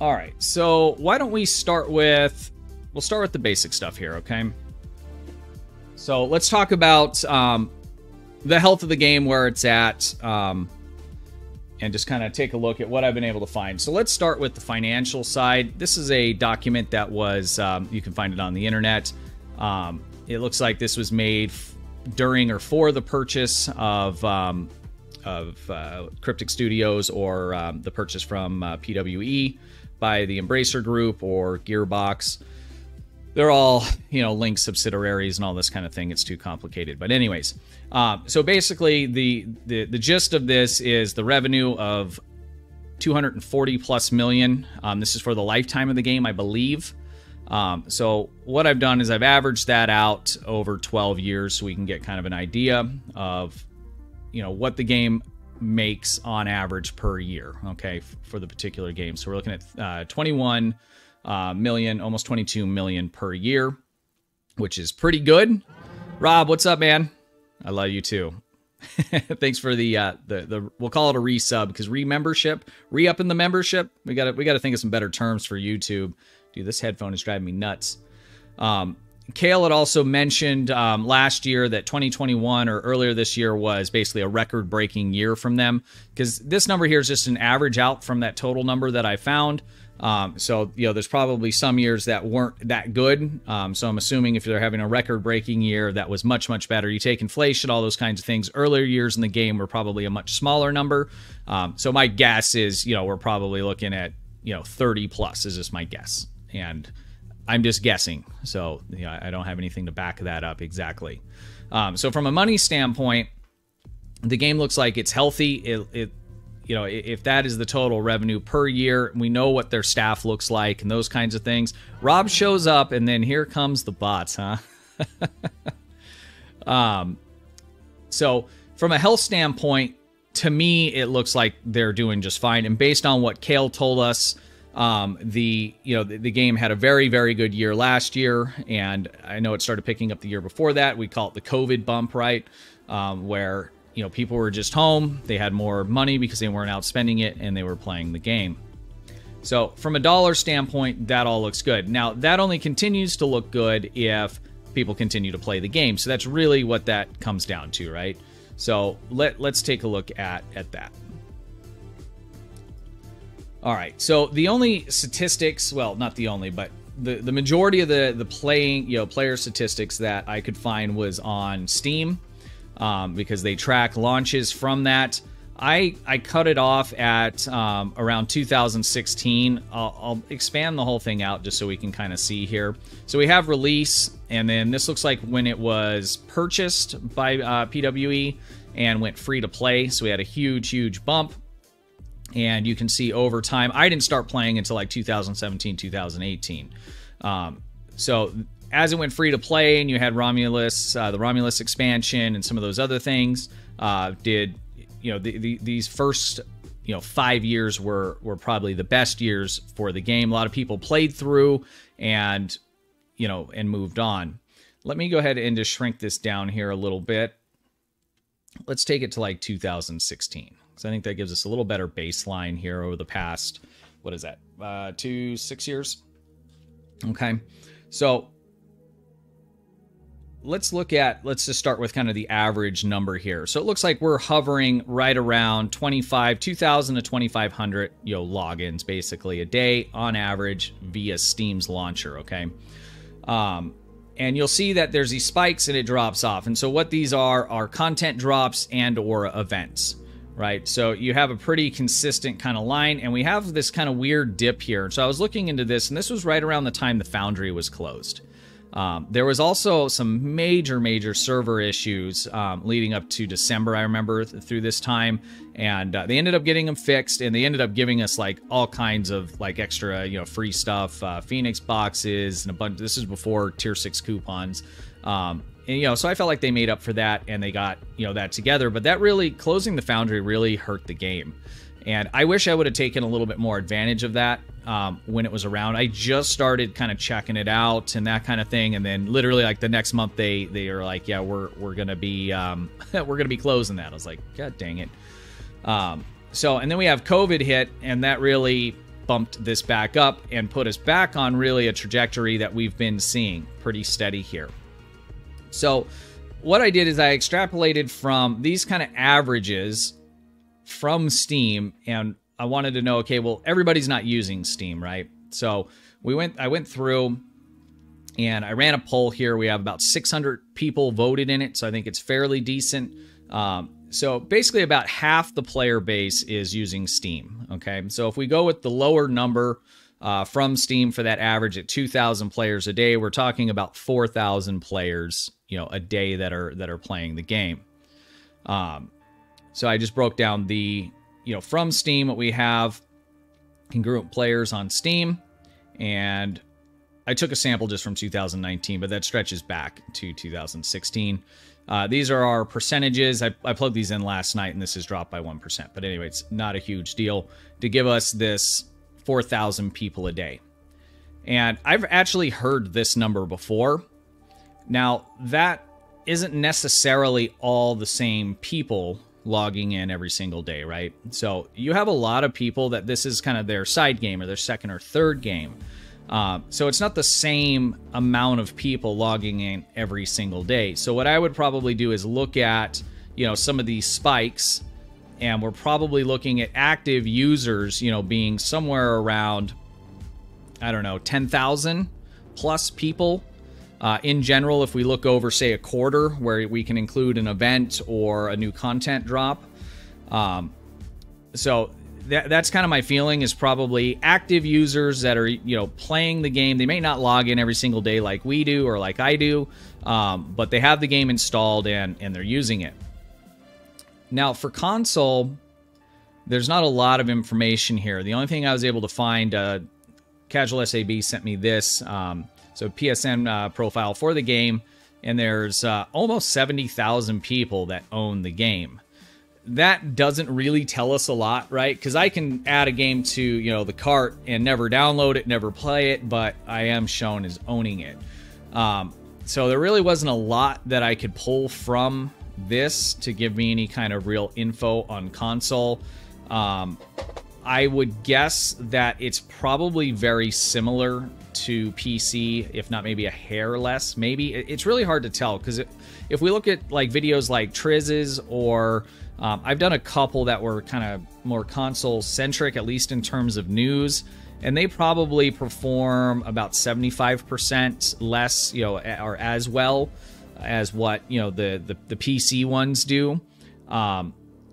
All right, so why don't we start with... We'll start with the basic stuff here, okay? So let's talk about the health of the game, where it's at, and just kind of take a look at what I've been able to find. So let's start with the financial side. This is a document that was... you can find it on the internet. It looks like this was made during or for the purchase of Cryptic Studios, or the purchase from PWE by the Embracer Group or Gearbox. They're all, you know, linked subsidiaries and all this kind of thing. It's too complicated. But anyways, so basically the gist of this is the revenue of 240 plus million. This is for the lifetime of the game, I believe. So what I've done is I've averaged that out over 12 years so we can get kind of an idea of, you know, what the game makes on average per year, okay, for the particular game. So we're looking at 21 million, almost 22 million per year, which is pretty good. Rob, what's up, man? I love you too. Thanks for the we'll call it a resub, because remembership, re-upping the membership. We gotta think of some better terms for YouTube. Dude, this headphone is driving me nuts. Kale had also mentioned last year that 2021 or earlier this year was basically a record-breaking year from them, because this number here is just an average out from that total number that I found. So, you know, there's probably some years that weren't that good. So I'm assuming if they're having a record-breaking year, that was much, much better. You take inflation, all those kinds of things. Earlier years in the game were probably a much smaller number. So my guess is, you know, we're probably looking at, you know, 30 plus is just my guess. And I'm just guessing, so you know, I don't have anything to back that up exactly. So from a money standpoint, the game looks like it's healthy. It you know, if that is the total revenue per year, we know what their staff looks like and those kinds of things. Rob shows up, and then here comes the bots, huh? So from a health standpoint, to me, it looks like they're doing just fine. And based on what Kale told us, the game had a very, very good year last year, and I know it started picking up the year before that. We call it the COVID bump, right? Where, you know, people were just home. They had more money because they weren't out spending it, and they were playing the game. So from a dollar standpoint, that all looks good. Now, that only continues to look good if people continue to play the game. So that's really what that comes down to, right? So let's take a look at that. All right, so the only statistics, well, not the only, but the majority of the playing, you know, player statistics that I could find was on Steam, because they track launches from that. I cut it off at around 2016. I'll expand the whole thing out just so we can kind of see here. So we have release, and then this looks like when it was purchased by PWE and went free to play. So we had a huge, huge bump. And you can see over time, I didn't start playing until like 2017, 2018. So as it went free to play, and you had Romulus, the Romulus expansion, and some of those other things, did, you know, these first, you know, 5 years were probably the best years for the game. A lot of people played through and, you know, and moved on. Let me go ahead and just shrink this down here a little bit. Let's take it to like 2016. So I think that gives us a little better baseline here over the past, what is that, 6 years? Okay, so let's just start with kind of the average number here. So it looks like we're hovering right around 2,000 to 2,500, you know, logins basically a day on average via Steam's launcher, okay? And you'll see that there's these spikes and it drops off. And so what these are content drops and or events. Right, so you have a pretty consistent kind of line, and we have this kind of weird dip here. So I was looking into this, and this was right around the time the Foundry was closed. There was also some major, major server issues leading up to December, I remember, through this time. And they ended up getting them fixed, and they ended up giving us, like, all kinds of, like, extra, you know, free stuff, Phoenix boxes, and a bunch. This is before Tier 6 coupons. And, you know, so I felt like they made up for that, and they got, you know, that together. But that really, closing the Foundry really hurt the game. And I wish I would have taken a little bit more advantage of that when it was around. I just started kind of checking it out and that kind of thing. And then literally, like, the next month, they are like, yeah, we're going to be we're going to be closing that. I was like, God dang it. So, and then we have COVID hit, and that really, bumped this back up and put us back on really a trajectory that we've been seeing pretty steady here. So what I did is I extrapolated from these kind of averages from Steam, and I wanted to know, okay, well, everybody's not using Steam, right? So I went through and I ran a poll here. We have about 600 people voted in it, so I think it's fairly decent. So basically about half the player base is using Steam, okay? So if we go with the lower number from Steam for that average at 2,000 players a day, we're talking about 4,000 players, you know, a day that are playing the game. So I just broke down the, you know, from Steam what we have congruent players on Steam, and I took a sample just from 2019, but that stretches back to 2016. These are our percentages. I plugged these in last night, and this has dropped by 1%. But anyway, it's not a huge deal to give us this 4,000 people a day. And I've actually heard this number before. Now, that isn't necessarily all the same people logging in every single day, right? So you have a lot of people that this is kind of their side game or their second or third game. So it's not the same amount of people logging in every single day. So what I would probably do is look at, you know, some of these spikes, and we're probably looking at active users, you know, being somewhere around, I don't know, 10,000 plus people. In general, if we look over, say, a quarter where we can include an event or a new content drop. So that's kind of my feeling is probably active users that are, you know, playing the game. They may not log in every single day like we do or like I do, but they have the game installed and they're using it. Now, for console, there's not a lot of information here. The only thing I was able to find, CasualSAB sent me this. So PSN profile for the game, and there's almost 70,000 people that own the game. That doesn't really tell us a lot, right? Because I can add a game to, you know, the cart and never download it, never play it, but I am shown as owning it. So there really wasn't a lot that I could pull from this to give me any kind of real info on console. I would guess that it's probably very similar to PC, if not maybe a hair less, maybe. It's really hard to tell, because if we look at like videos like Triz's or I've done a couple that were kind of more console-centric, at least in terms of news, and they probably perform about 75% less, you know, or as well as what, you know, the PC ones do.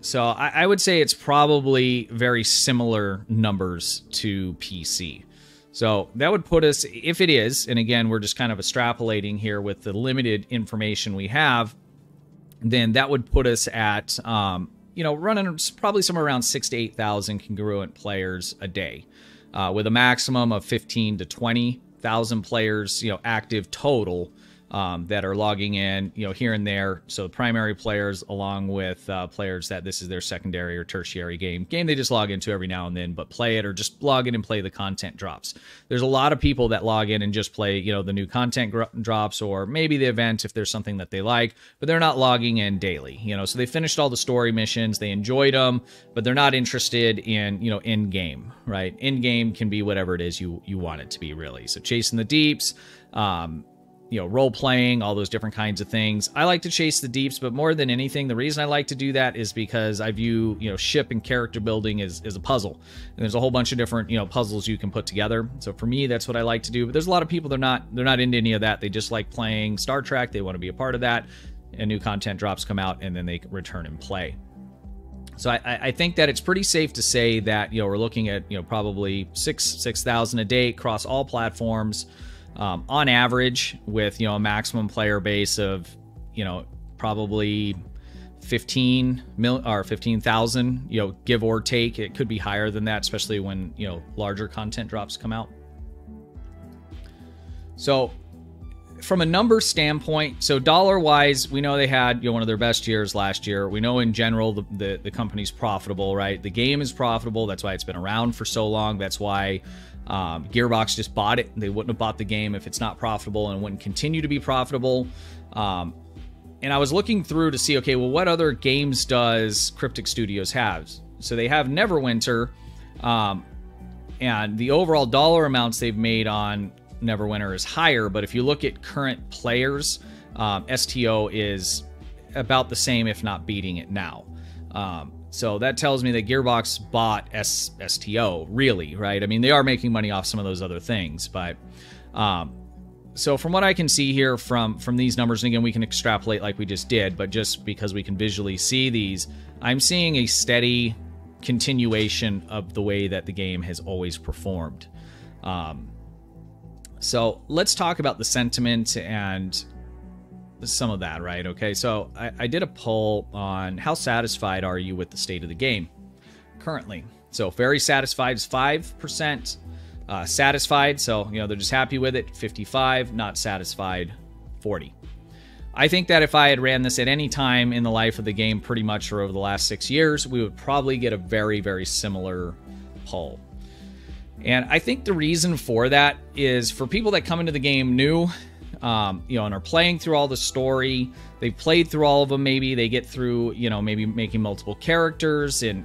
So I would say it's probably very similar numbers to PC. So that would put us, if it is, and again, we're just kind of extrapolating here with the limited information we have, then that would put us at, you know, running probably somewhere around 6,000 to 8,000 congruent players a day, with a maximum of 15,000 to 20,000 players, you know, active total. That are logging in, you know, here and there. So the primary players, along with players that this is their secondary or tertiary game they just log into every now and then, but play it or just log in and play the content drops. There's a lot of people that log in and just play, you know, the new content drops or maybe the event if there's something that they like, but they're not logging in daily, you know. So they finished all the story missions, they enjoyed them, but they're not interested in, you know, in game, right? In game can be whatever it is you want it to be, really. So chasing the deeps, you know, role-playing, all those different kinds of things. I like to chase the deeps, but more than anything, the reason I like to do that is because I view, you know, ship and character building as a puzzle. And there's a whole bunch of different, you know, puzzles you can put together. So for me, that's what I like to do. But there's a lot of people, they're not into any of that. They just like playing Star Trek. They want to be a part of that. And new content drops come out, and then they return and play. So I think that it's pretty safe to say that, you know, we're looking at, you know, probably 6,000 a day across all platforms, on average, with, you know, a maximum player base of, you know, probably 15,000, you know, give or take. It could be higher than that, especially when, you know, larger content drops come out. So from a number standpoint, so dollar wise, we know they had, you know, one of their best years last year. We know in general the company's profitable, right? The game is profitable. That's why it's been around for so long. That's why Gearbox just bought it. They wouldn't have bought the game if it's not profitable, and wouldn't continue to be profitable. And I was looking through to see, okay, well, what other games does Cryptic Studios have? So they have Neverwinter, And the overall dollar amounts they've made on Neverwinter is higher, but if you look at current players, STO is about the same, if not beating it now. So that tells me that Gearbox bought STO, really, right? I mean, they are making money off some of those other things, but... so from what I can see here from these numbers, and again, we can extrapolate like we just did, but just because we can visually see these, I'm seeing a steady continuation of the way that the game has always performed. So let's talk about the sentiment and some of that, right? Okay, so I did a poll on how satisfied are you with the state of the game currently. So very satisfied is 5%. Satisfied, so, you know, they're just happy with it, 55, not satisfied, 40. I think that if I had ran this at any time in the life of the game, pretty much, or over the last 6 years, we would probably get a very, very similar poll. And I think the reason for that is for people that come into the game new, you know, and are playing through all the story, they've played through all of them, maybe they get through, you know, maybe making multiple characters, and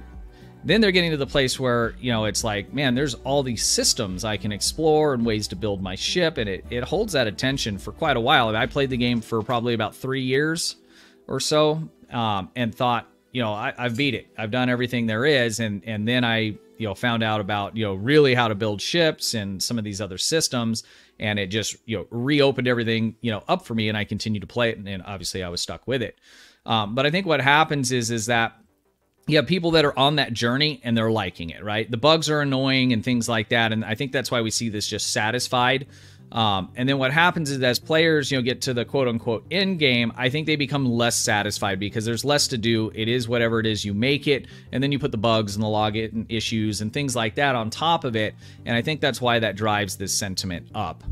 then they're getting to the place where, you know, it's like, man, there's all these systems I can explore and ways to build my ship. And it holds that attention for quite a while. I mean, I played the game for probably about 3 years or so, and thought, you know, I've beat it. I've done everything there is. And then I, you know, found out about, you know, really how to build ships and some of these other systems. And it just, you know, reopened everything, you know, up for me. And I continued to play it. And obviously I was stuck with it. But I think what happens is that, you have people that are on that journey and they're liking it, right? The bugs are annoying and things like that. And I think that's why we see this just satisfied. And then what happens is as players, you know, get to the quote unquote end game, I think they become less satisfied because there's less to do. It is whatever it is, you make it, and then you put the bugs and the login issues and things like that on top of it. And I think that's why that drives this sentiment up.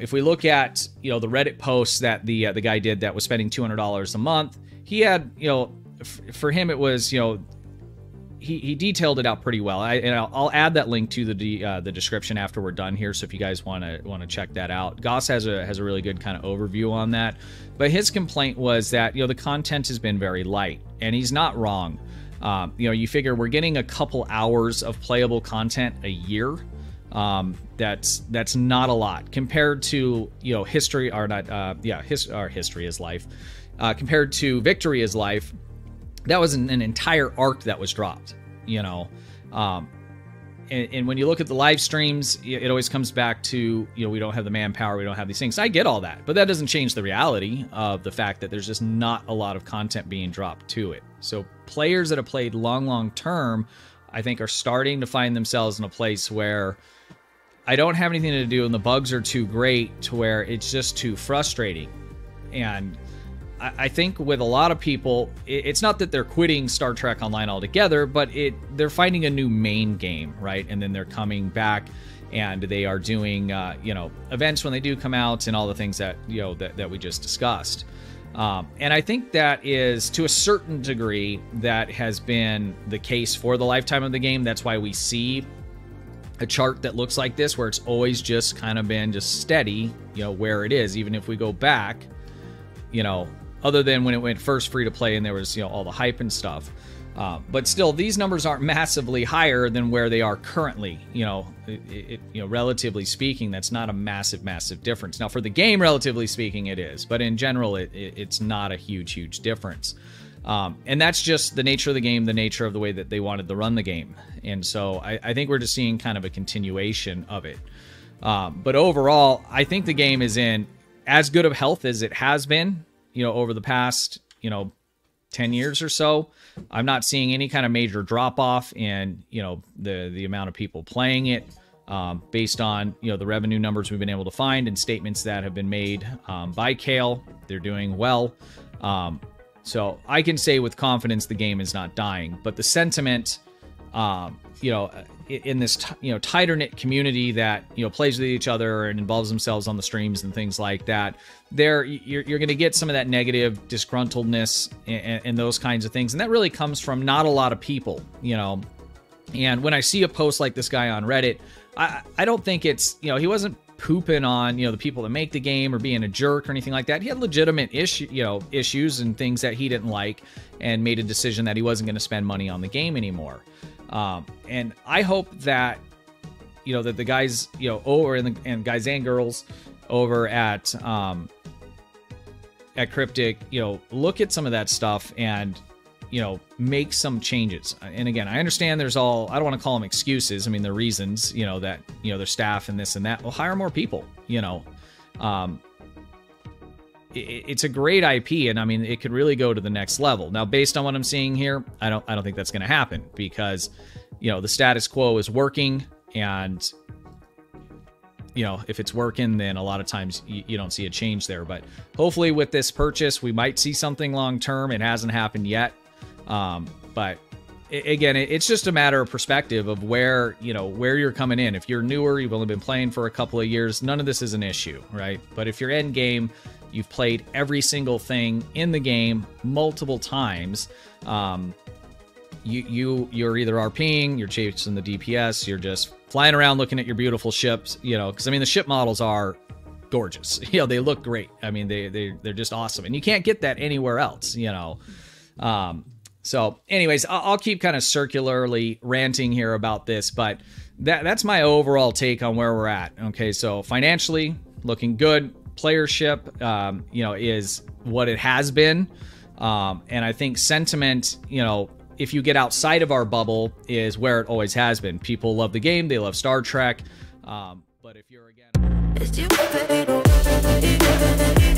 If we look at, you know, the Reddit posts that the guy did that was spending $200 a month, he had, you know, for him, it was, you know, he detailed it out pretty well. I'll add that link to the description after we're done here. So if you guys want to check that out, Goss has a really good kind of overview on that. But his complaint was that, you know, the content has been very light, and he's not wrong. You know, you figure we're getting a couple hours of playable content a year. That's not a lot compared to, you know, history or not. Our history is life compared to Victory is Life. That was an entire arc that was dropped, you know. And when you look at the live streams, it always comes back to, you know, we don't have the manpower, we don't have these things. I get all that, but that doesn't change the reality of the fact that there's just not a lot of content being dropped to it. So players that have played long term, I think, are starting to find themselves in a place where I don't have anything to do and the bugs are too great to where it's just too frustrating. And I think with a lot of people, it's not that they're quitting Star Trek Online altogether, but they're finding a new main game, right? And then they're coming back, and they are doing you know, events when they do come out, and all the things that, you know, that we just discussed. And I think that is, to a certain degree, that has been the case for the lifetime of the game. That's why we see a chart that looks like this, where it's always just kind of been just steady, you know, where it is. Even if we go back, you know. Other than when it went first free to play and there was, you know, all the hype and stuff. But still, these numbers aren't massively higher than where they are currently. You know, you know, relatively speaking, that's not a massive difference. Now, for the game, relatively speaking, it is. But in general, it's not a huge difference. And that's just the nature of the game, the nature of the way that they wanted to run the game. And so I think we're just seeing kind of a continuation of it. But overall, I think the game is in as good of health as it has been. You know, over the past, you know, 10 years or so, I'm not seeing any kind of major drop off in, you know, the amount of people playing it, based on, you know, the revenue numbers we've been able to find and statements that have been made by Kale. They're doing well. So I can say with confidence the game is not dying, but the sentiment, you know, in this, you know, tighter knit community that, you know, plays with each other and involves themselves on the streams and things like that, there you're going to get some of that negative disgruntledness and those kinds of things. And that really comes from not a lot of people, you know. And when I see a post like this guy on Reddit, I don't think it's, you know, he wasn't pooping on, you know, the people that make the game or being a jerk or anything like that. He had legitimate issues and things that he didn't like and made a decision that he wasn't going to spend money on the game anymore. And I hope that you know, the guys, you know, over in the, and guys and girls over at Cryptic, you know, look at some of that stuff and, you know, make some changes. And again, I understand there's all, I don't want to call them excuses. I mean, they're reasons, you know, that, you know, their staff and this and that. Well, hire more people, you know. It's a great IP, and I mean, it could really go to the next level. Now, based on what I'm seeing here, I don't think that's going to happen, because, you know, the status quo is working, and, you know, if it's working, then a lot of times you don't see a change there. But hopefully with this purchase, we might see something long term. It hasn't happened yet. But again, it's just a matter of perspective of where, you know, where you're coming in. If you're newer, you've only been playing for a couple of years, none of this is an issue, right? But if you're end game, you've played every single thing in the game multiple times, you're either RPing, you're chasing the DPS, you're just flying around looking at your beautiful ships, you know, because I mean, the ship models are gorgeous. You know, they look great. I mean, they're just awesome, and you can't get that anywhere else, you know. So anyways, I'll keep kind of circularly ranting here about this, but that's my overall take on where we're at. Okay, so financially looking good, playership, you know, is what it has been. And I think sentiment, you know, if you get outside of our bubble, is where it always has been. People love the game. They love Star Trek. But if you're again...